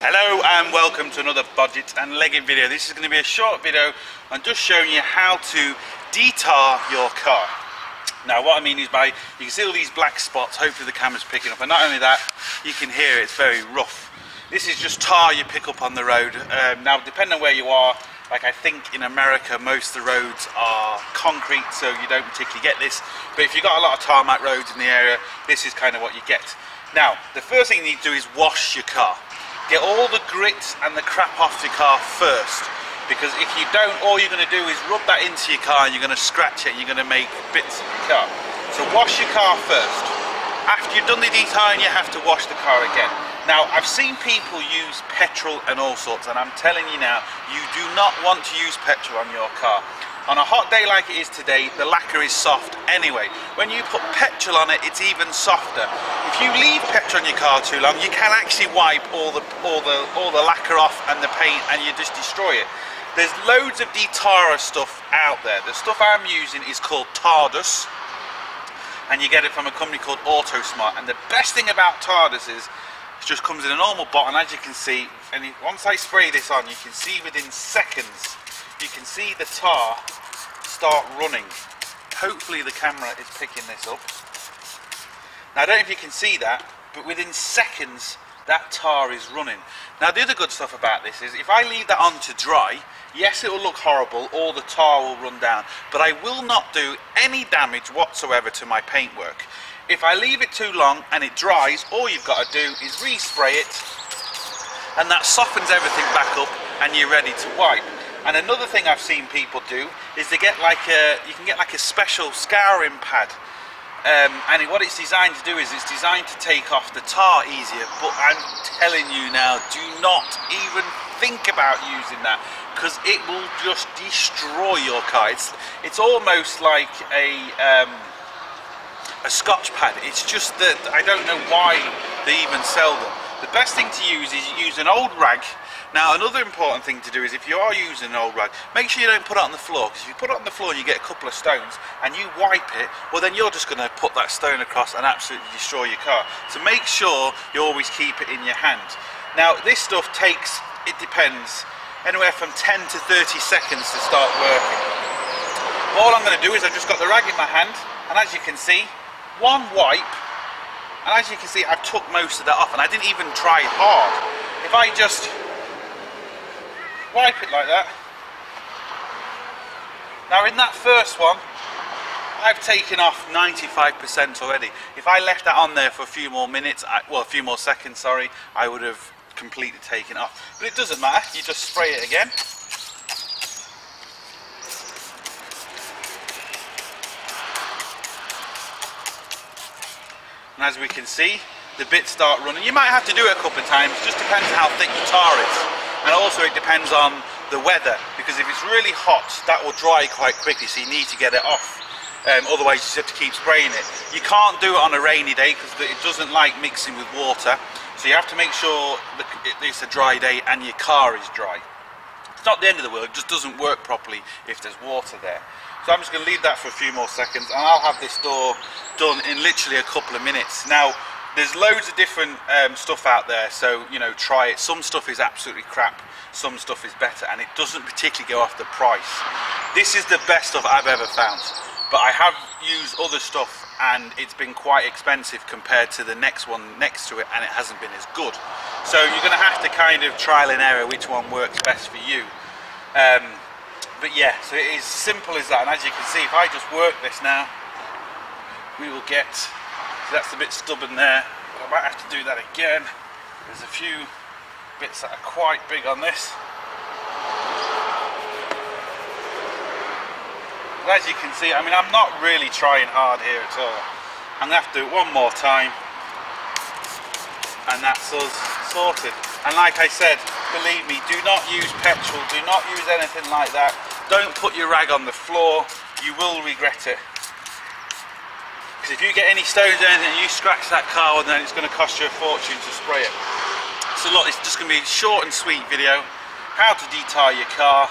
Hello and welcome to another bodgit and leggit video. This is going to be a short video and just showing you how to detar your car. Now what I mean is you can see all these black spots, hopefully the camera's picking up, and not only that, you can hear it's very rough. This is just tar you pick up on the road. Now depending on where you are, like I think in America most of the roads are concrete, so you don't particularly get this, but if you've got a lot of tarmac roads in the area, this is kind of what you get. Now the first thing you need to do is wash your car. Get all the grit and the crap off your car first, because if you don't, all you're going to do is rub that into your car and you're going to scratch it and you're going to make bits of your car. So wash your car first. After you've done the detarring, you have to wash the car again. Now I've seen people use petrol and all sorts, and I'm telling you now, you do not want to use petrol on your car. On a hot day like it is today, the lacquer is soft anyway. When you put petrol on it, it's even softer. If you leave petrol on your car too long, you can actually wipe all the lacquer off and the paint, and you just destroy it. There's loads of detarrer stuff out there. The stuff I'm using is called Tardis, and you get it from a company called AutoSmart. And the best thing about Tardis is it just comes in a normal bottle, and as you can see, and once I spray this on, you can see within seconds, you can see the tar start running. Hopefully the camera is picking this up. Now I don't know if you can see that, but within seconds that tar is running. Now the other good stuff about this is if I leave that on to dry, yes it will look horrible, all the tar will run down, but I will not do any damage whatsoever to my paintwork. If I leave it too long and it dries, all you've got to do is respray it, and that softens everything back up and you're ready to wipe. And another thing I've seen people do is they get you can get like a special scouring pad, and what it's designed to do is it's designed to take off the tar easier. But I'm telling you now, do not even think about using that, because it will just destroy your car. It's almost like a Scotch pad. It's just that I don't know why they even sell them. The best thing to use is you use an old rag. Now another important thing to do is if you are using an old rag, make sure you don't put it on the floor, because if you put it on the floor and you get a couple of stones and you wipe it, well then you're just going to put that stone across and absolutely destroy your car. So make sure you always keep it in your hand. Now this stuff takes, it depends, anywhere from 10 to 30 seconds to start working. But all I'm going to do is I've just got the rag in my hand, and as you can see, one wipe, and as you can see I've took most of that off, and I didn't even try hard. If I just wipe it like that. Now in that first one, I've taken off 95% already. If I left that on there for a few more minutes, well a few more seconds, sorry, I would have completely taken it off. But it doesn't matter, you just spray it again. And as we can see, the bits start running. You might have to do it a couple of times, it just depends on how thick the tar is. And also it depends on the weather, because if it's really hot that will dry quite quickly, so you need to get it off, otherwise you just have to keep spraying it. You can't do it on a rainy day because it doesn't like mixing with water, so you have to make sure that it's a dry day and your car is dry. It's not the end of the world, it just doesn't work properly if there's water there. So I'm just going to leave that for a few more seconds and I'll have this door done in literally a couple of minutes. Now there's loads of different stuff out there, so you know, try it. Some stuff is absolutely crap, some stuff is better, and it doesn't particularly go off the price. This is the best stuff I've ever found, but I have used other stuff and it's been quite expensive compared to the next one next to it, and it hasn't been as good. So you're going to have to kind of trial and error which one works best for you. But yeah, so it is simple as that. And as you can see, if I just work this now, we will get... that's a bit stubborn there, but I might have to do that again. There's a few bits that are quite big on this. But as you can see, I mean, I'm not really trying hard here at all. I'm going to have to do it one more time, and that's us sorted. And like I said, believe me, do not use petrol, do not use anything like that. Don't put your rag on the floor, you will regret it. If you get any stones or anything and you scratch that car, then it's going to cost you a fortune to spray it. So look, it's just going to be a short and sweet video. How to detar your car.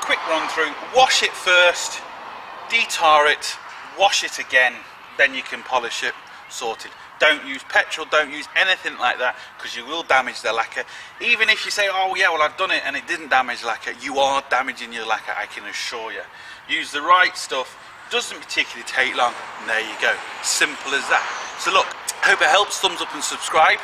Quick run through. Wash it first. Detar it. Wash it again. Then you can polish it. Sorted. Don't use petrol, don't use anything like that, because you will damage the lacquer. Even if you say, oh yeah, well I've done it and it didn't damage lacquer, you are damaging your lacquer, I can assure you. Use the right stuff, doesn't particularly take long, and there you go, simple as that. So look, I hope it helps. Thumbs up and subscribe,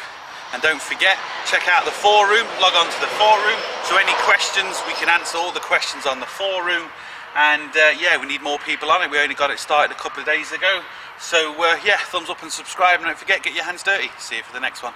and don't forget, check out the forum, log on to the forum. So any questions, we can answer all the questions on the forum. And yeah, we need more people on it. We only got it started a couple of days ago. So yeah, thumbs up and subscribe, and don't forget, get your hands dirty. See you for the next one.